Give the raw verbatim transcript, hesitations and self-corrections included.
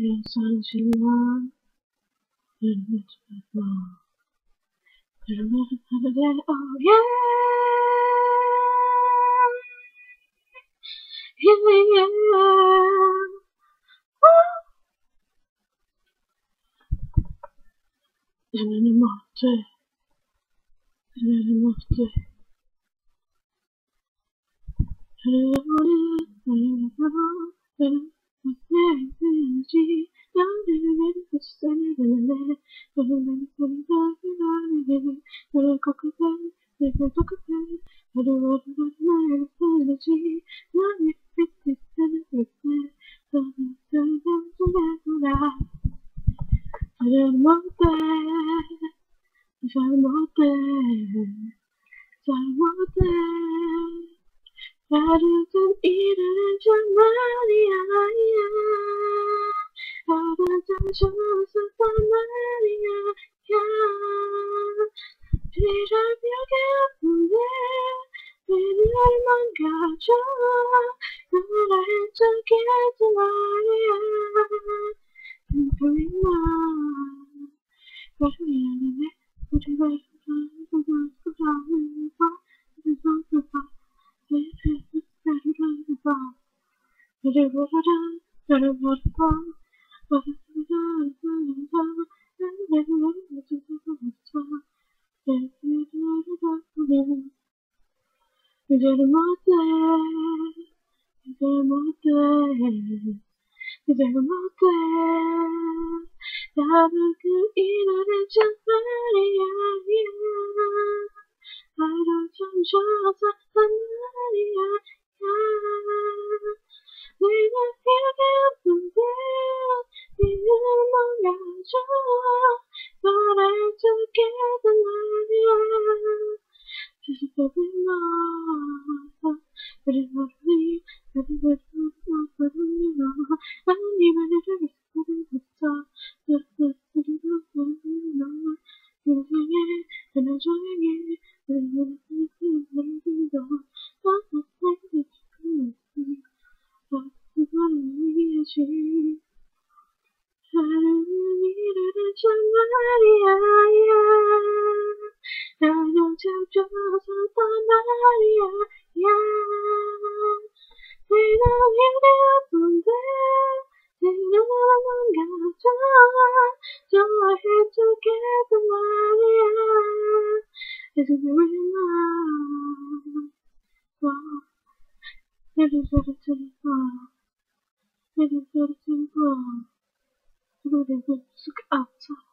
Yes, unto love, and it's my love. But I'm not gonna get all young. In the end. And then I'm off to. And then I'm off to. And then I'm off to. But energy, don't do it, but just send it in a minute. But I'm gonna put it back and I'm gonna but I cook a pen, make a book a pen. I don't want to put my energy, don't make it, it's better, it's better. But I'm gonna put it back and I'm out there. If I'm out there, if I'm out there. Rather than eat it and money I am. Rather than choose the money I am. Pick up your gift from there. With your mangacha. And I had to get to where I am. And bring on. But we are in it. But we wait for time. For time. For time. For time. For time. I don't want to fall. I don't want to fall. I don't want to fall. I don't want to fall. I don't want to fall. I don't change your Tanzania. They don't feel good from there. They don't want to show. But I took care of Tanzania. Just a little bit more. But it was me. But it was me. But it was me. I don't even know if it's going to stop. But it was me. But it was me. It was me. And I joined it. I don't want to get the money. It is a real love. It is a simple. It is a simple. It is a look outside.